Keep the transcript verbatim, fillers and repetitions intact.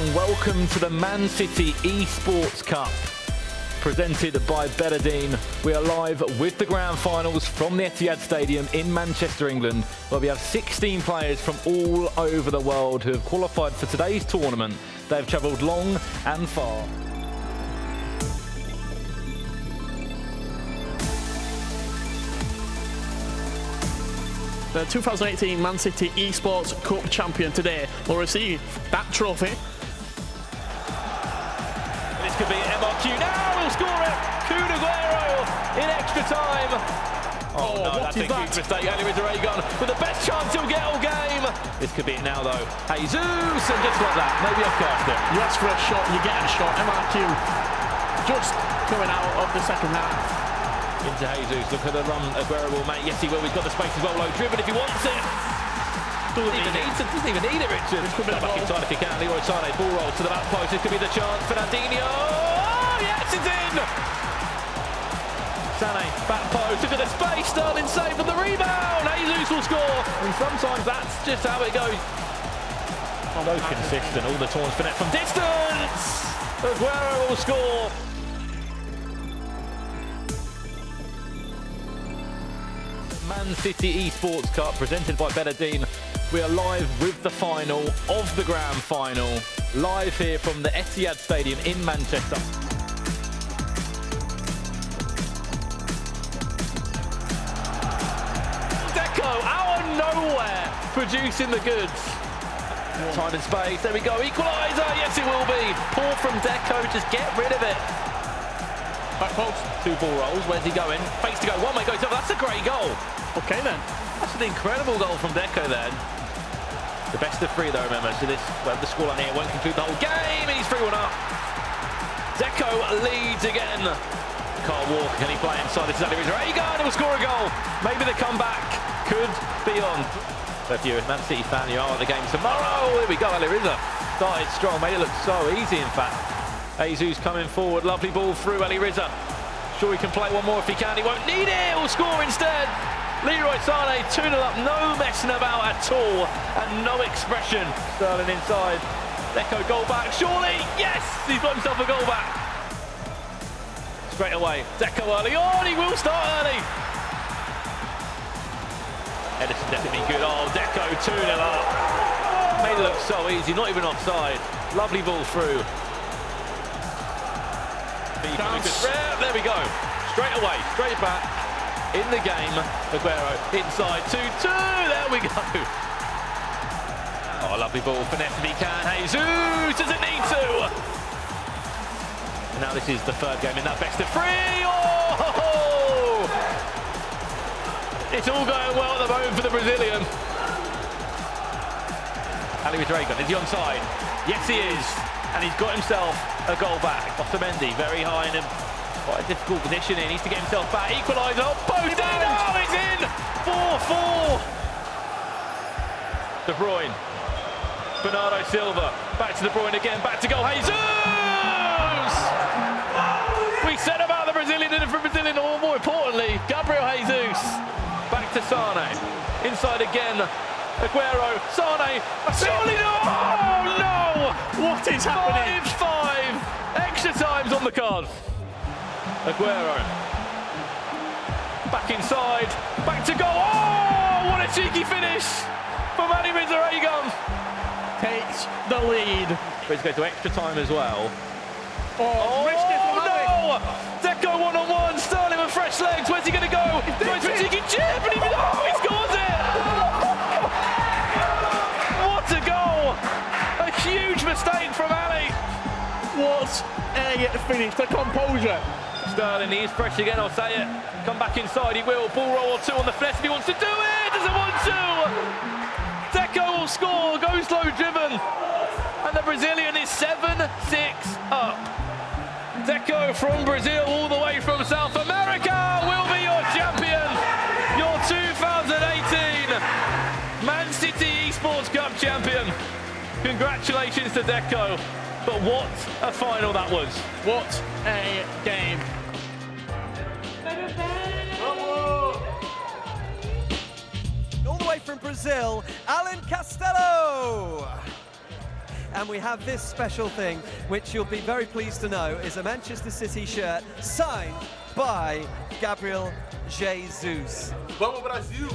and welcome to the Man City eSports Cup, presented by Betadine. We are live with the grand finals from the Etihad Stadium in Manchester, England, where we have sixteen players from all over the world who have qualified for today's tournament. They've travelled long and far. The two thousand eighteen Man City eSports Cup champion today will receive that trophy. This could be M R Q now, he'll score it! Kun Aguero in extra time. Oh, oh no, that's a huge mistake. Ali Riza Ragon with the best chance he'll get all game. This could be it now, though. Jesus, and just like that, maybe I've cast it. You ask for a shot, you get a shot. M R Q just coming out of the second half. Into Jesus, look at the run Aguero will make. Yes, he will. We've got the space as well, low driven if he wants it. Doesn't even need it, doesn't even need it, Richard. Come back inside if you can. Leroy Sané, ball roll to the back post. This could be the chance for Nardinio. Oh, yes, it's in! Sané, back post, look at the space. Sterling save for the rebound. Jesus will score. And sometimes that's just how it goes. Oh, no, consistent. All the taunts for net from distance. Aguero will score. Man City eSports Cup, presented by Betadine. We are live with the final of the grand final, live here from the Etihad Stadium in Manchester. Deco out of nowhere, producing the goods. Whoa. Time and space, there we go, equaliser, yes it will be. Poor from Deco, just get rid of it. Back post, two ball rolls, where's he going? Fakes to go, one way goes up, that's a great goal. Okay then. That's an incredible goal from Deco then. The best of three though, remember, so this, well, the scoreline here won't conclude the whole game, and he's three one up. Deco leads again. Can't walk, can he play inside? This is Ali Riza, and he'll score a goal. Maybe the comeback could be on. So if you're a Man City fan, you are at the game tomorrow. Here we go, Ali Riza. Started strong, made it look so easy in fact. Azouz coming forward, lovely ball through Ali Riza. Sure he can play one more if he can, he won't need it, he'll score instead. Leroy Sané two nil up, no messing about at all, and no expression. Sterling inside, Deco goal back, surely, yes, he's got himself a goal back. Straight away, Deco early on, he will start early. Edison definitely good, oh, Deco two nil up. Made it look so easy, not even offside. Lovely ball through. There we go, straight away, straight back, in the game, Aguero, inside, two two, there we go. Oh, lovely ball, finesse if he can, Jesus, does it need to? And now this is the third game in that best of three, oh! It's all going well at the moment for the Brazilian. Ali Riza Ragon, is he onside? Yes he is. And he's got himself a goal back. Off to Mendy, very high in him. Quite a difficult position here. He needs to get himself back. Equaliser. Oh, Bo down. Oh, he's in. four four. De Bruyne. Bernardo Silva. Back to De Bruyne again. Back to goal. Jesus! We said about the Brazilian, and for Brazilian, or more importantly, Gabriel Jesus. Back to Sané. Inside again. Aguero. Sané. Surely no! Oh, no! What is happening? five five! Extra time's on the card. Aguero. Back inside. Back to goal. Oh, what a cheeky finish from Ali Riza Ragon. Takes the lead. Let's go to extra time as well. Oh, oh no! Deco one-on-one. -on -one. Sterling with fresh legs. Where's he going to go? Goes for a cheeky chip. And he, oh, he scores it! What a goal! Huge mistake from Ali. What a finish, the composure. Sterling, he is fresh again, I'll say it. Come back inside, he will. Ball roll or two on the flesh if he wants to do it. Doesn't want to. Deco will score, goes low driven. And the Brazilian is seven six up. Deco from Brazil, all the way from South America, will be your champion. Your two thousand eighteen Man City eSports Cup champion. Congratulations to Deco, but what a final that was. What a game. All the way from Brazil, Alan Castello. and we have this special thing, which you'll be very pleased to know is a Manchester City shirt signed by Gabriel Jesus. Vamos, Brasil!